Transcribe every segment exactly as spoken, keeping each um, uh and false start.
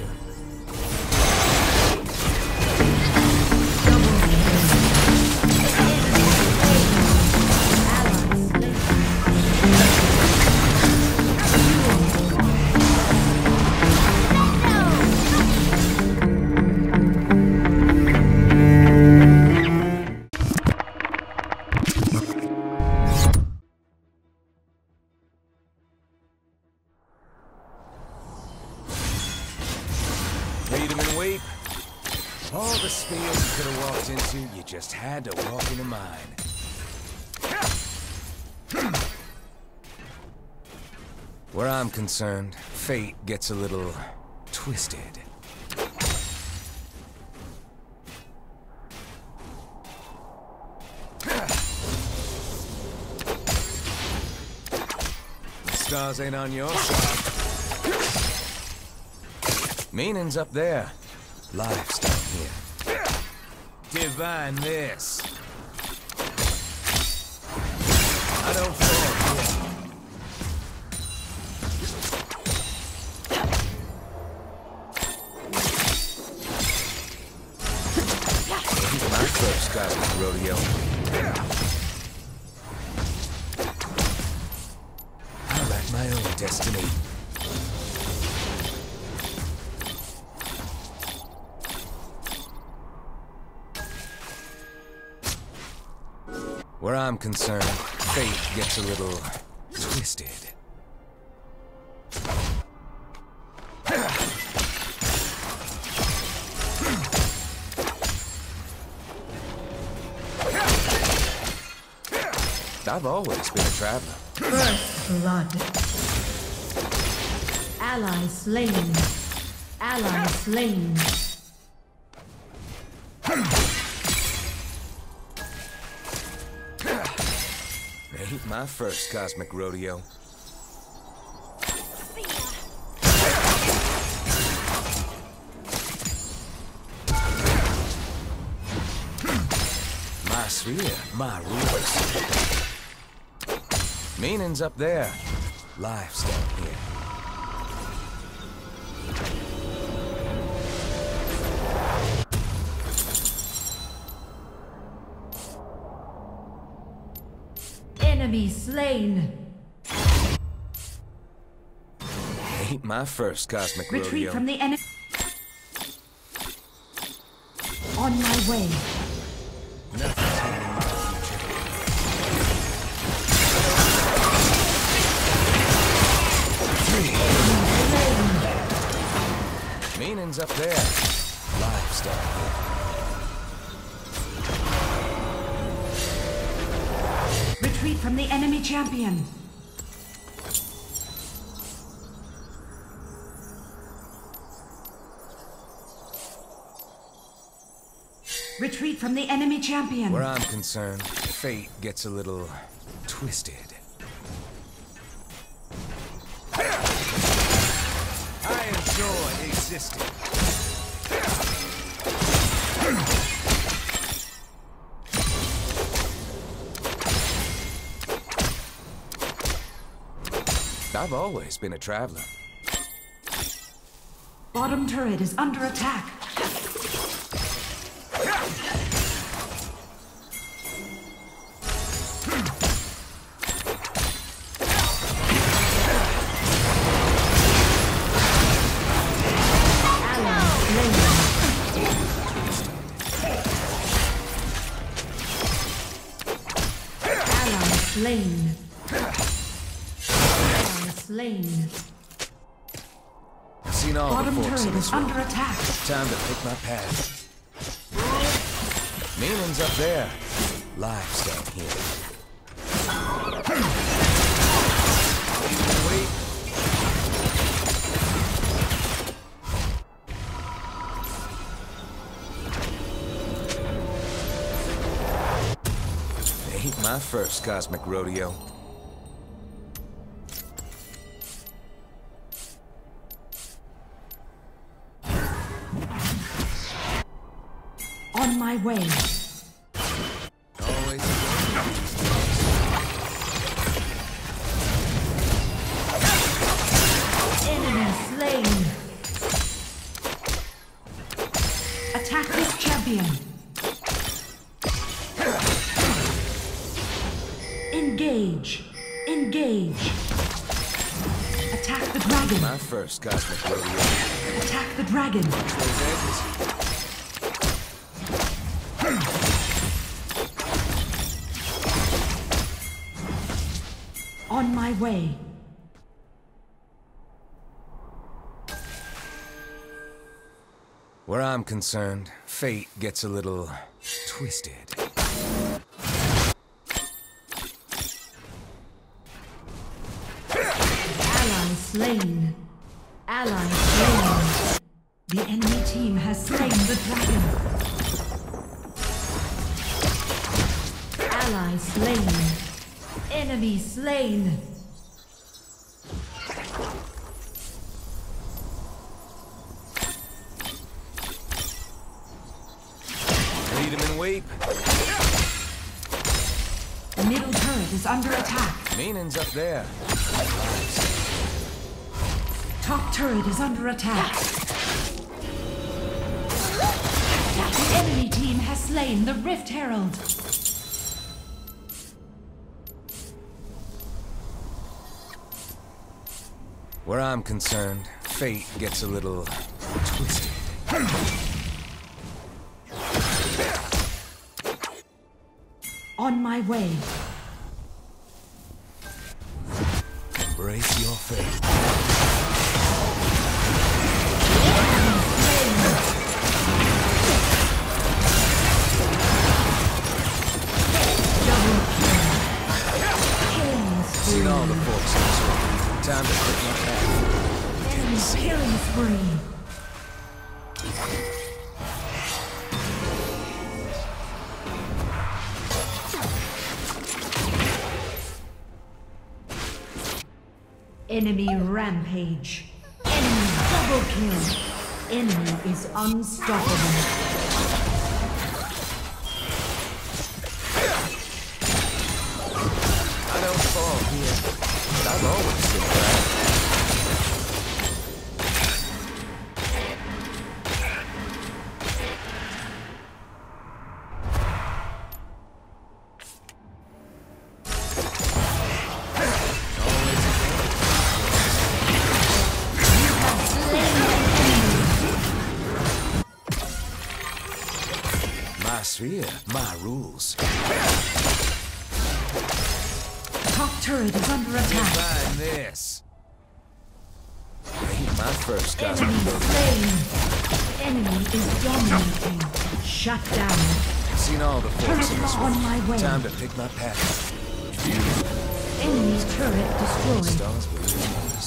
creature. All the space you could have walked into, you just had to walk into mine. Where I'm concerned, fate gets a little twisted. The stars ain't on your side. Meaning's up there. Life's down here. Divine this. I don't fall. My first cosmic rodeo. I like my own destiny. Where I'm concerned, fate gets a little twisted. I've always been a traveler. First blood. Ally slain. Ally slain. My first cosmic rodeo. My sphere, my rules. Meaning's up there, life's down here. Enemy slain. Ain't my first cosmic rodeo. Retreat from the enemy. On my way. Nothing's happening in my future. Three. Meaning's up there. Life's down here. Retreat from the enemy champion. Retreat from the enemy champion. Where I'm concerned, fate gets a little twisted. I enjoy existing. I've always been a traveler. Bottom turret is under attack. Ally slain. Lane. I've seen all the forks in this world. Bottom turret is under attack. Time to pick my path. Meaning's up there. Life's down here. Wait. Ain't my first cosmic rodeo. My way. Always. Enemy slain. Champion. Engage. Engage. Attack the dragon. My first cosmic rodeo. Attack the dragon. Watch those edges. On my way. Where I'm concerned, fate gets a little twisted. Ally slain. Ally slain. The enemy team has slain the dragon. Ally slain. Enemy slain. Weep. The middle turret is under attack. Meaning's up there. Top turret is under attack. The enemy team has slain the Rift Herald. Where I'm concerned, fate gets a little twisted. On my way. Embrace your fate. Double kill. Seen all the forces. Time to put my back. Enemy killing spree. Enemy rampage. Enemy double kill. Enemy is unstoppable. I don't fall here, but I've always been fear my rules. Top turret is under attack. Find this. Ain't my first gossip. Enemy, enemy is dominating. Shut down. Seen all the forces in this on one. My way. Time to pick my path. Enemy's turret destroyed. Stars with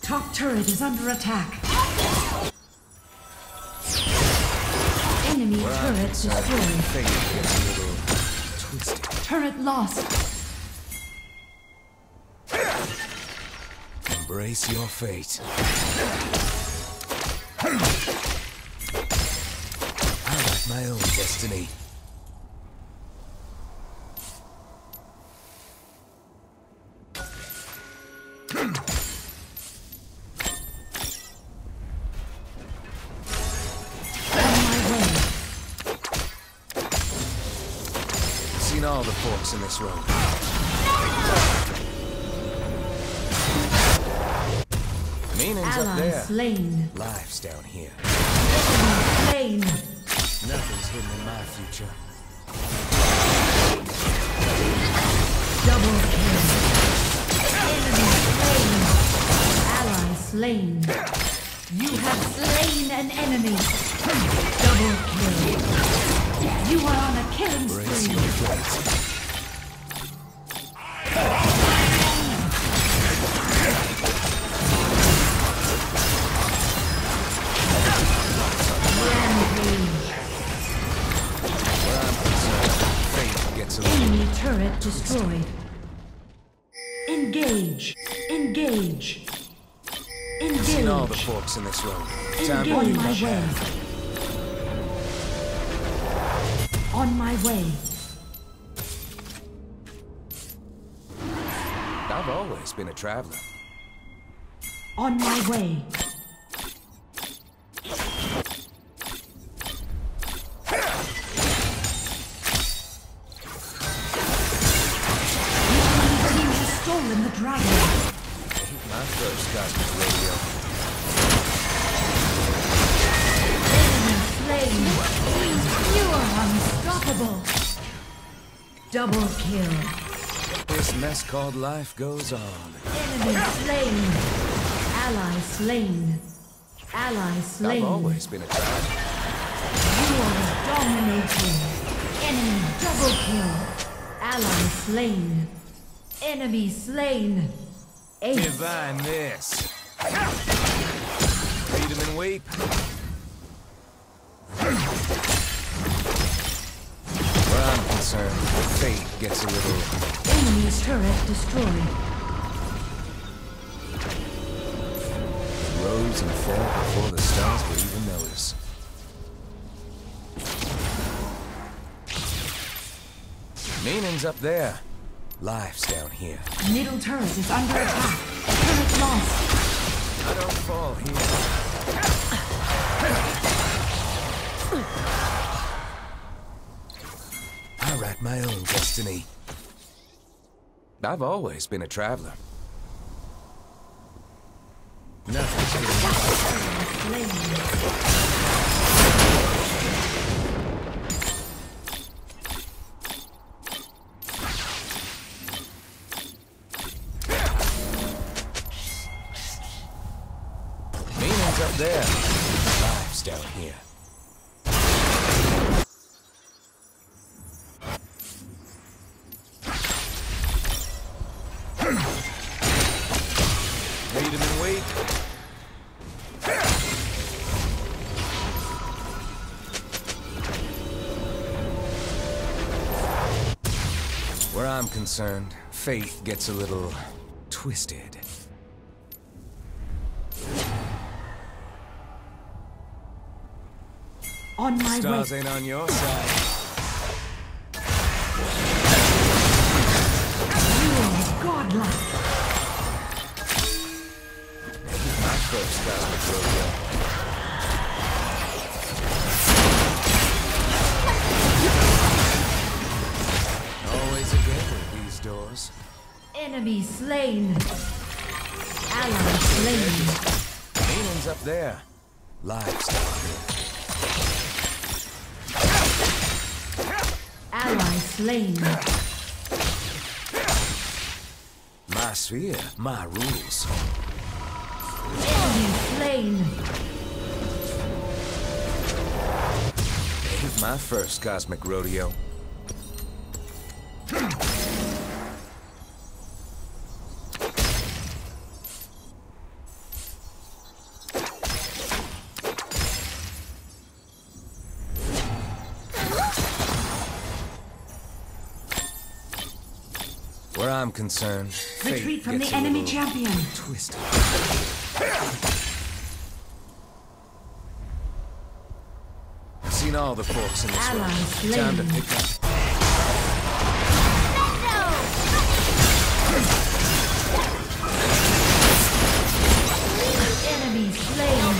top turret is under attack. Enemy well, turret destroyed. Turret lost. Embrace your fate. I like my own destiny. All the forks in this room. No! Meaning's up there. Slain. Lives down here. Slain. Nothing's hidden in my future. Double kill. Enemy slain. Ally slain. You have slain an enemy. Double kill. You are on a killing spree. Enemy turret destroyed. Engage. Engage. Engage. I've seen all the forks in this room. Time to use my way. On my way. I've always been a traveler. On my way. first got his radio. Enemy slain. You are unstoppable. Double kill. This mess called life goes on. Enemy slain. Ally slain. Ally slain. I've always been a child. You are dominating. Enemy double kill. Ally slain. Enemy slain. Ace. Divine this. Feed him and weep. Where I'm concerned, fate gets a little. Enemy's turret destroyed. Rose and fall before the stars will even notice. Meaning's up there. Life's down here. Middle turret is under attack. Turret lost. I don't fall here. I write my own destiny. I've always been a traveler. Nothing's here. There, lives down here. Lead him and wait. Where I'm concerned, fate gets a little twisted. On my Stars way. Ain't on your side. You are godlike. My first star patrol. Always a good with these doors. Enemy slain. Ally slain. Meaning's up there. Lives down here. Ally slain. My sphere, my rules. Enemy slain. My first cosmic rodeo. Where I'm concerned, retreat from the enemy champion. Twisted. I've seen all the forks in this world. Time to pick up. Enemy slain.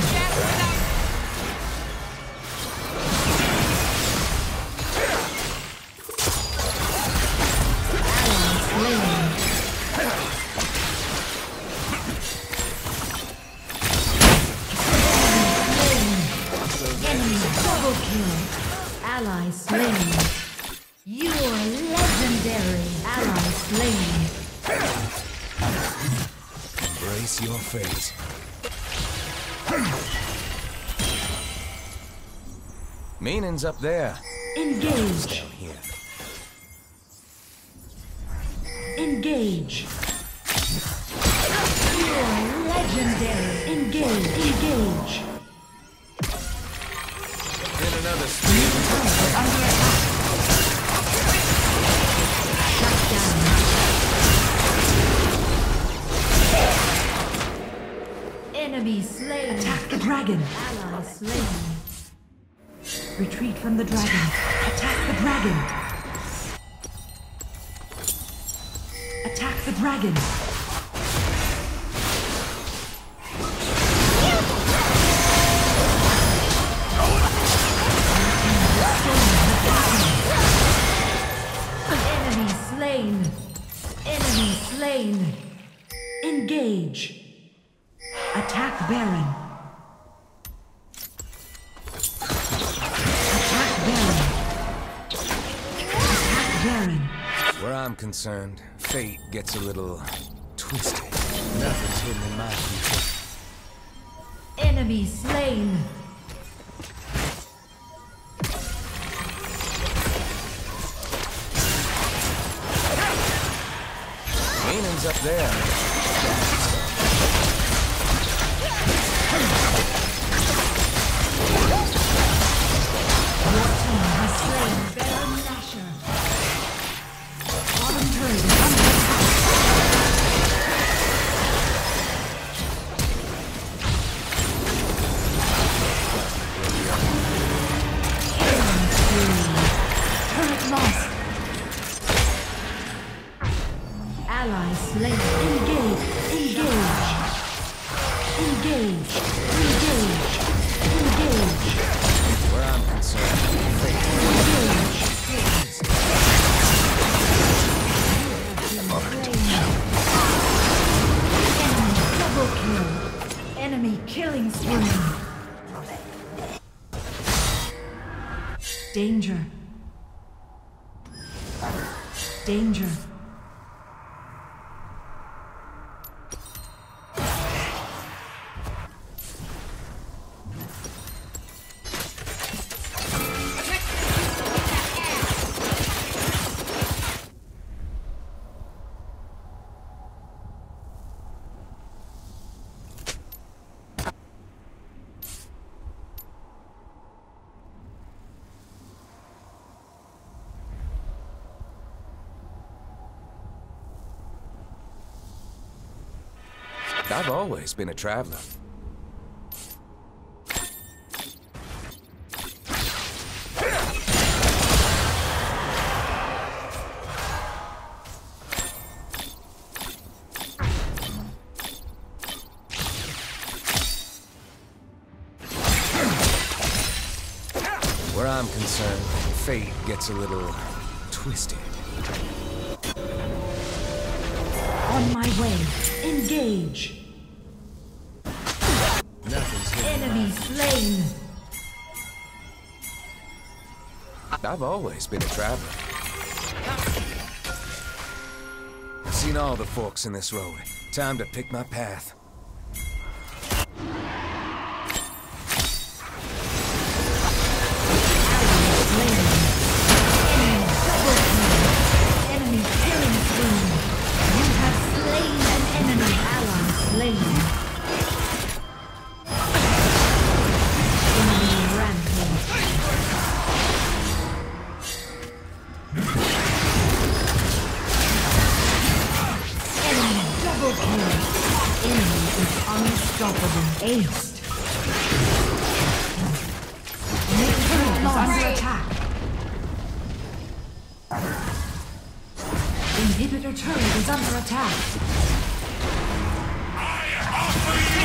Ally slain. You are legendary. Ally slain. Embrace your fate. Meaning's up there. Engage. Down here. Engage. You are legendary. Engage. Engage. Then another speed. Enemy slain. Attack the dragon. Ally slain. Retreat from the dragon. Attack the dragon. Attack the dragon. Enemy slain. Enemy slain. Engage. Attack Baron. Attack Baron. Attack Baron. Where I'm concerned, fate gets a little twisted. Nothing's hidden in my future. Enemy slain. Aenon's up there. Danger. Danger. I've always been a traveler. Where I'm concerned, fate gets a little twisted. On my way, engage! Enemy slain. I've always been a traveler. I've seen all the forks in this road. Time to pick my path. Enemy slain. Enemy killing slain. You have slain an enemy ally slain. Aced. Under attack. Inhibitor turret is under attack. I offer you.